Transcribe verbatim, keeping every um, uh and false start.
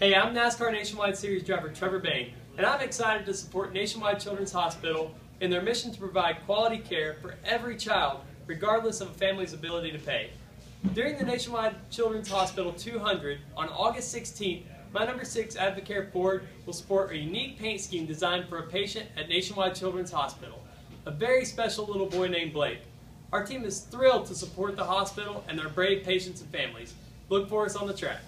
Hey, I'm NASCAR Nationwide Series driver Trevor Bayne, and I'm excited to support Nationwide Children's Hospital in their mission to provide quality care for every child, regardless of a family's ability to pay. During the Nationwide Children's Hospital two hundred on August sixteenth, my number six AdvoCare board will support a unique paint scheme designed for a patient at Nationwide Children's Hospital, a very special little boy named Blake. Our team is thrilled to support the hospital and their brave patients and families. Look for us on the track.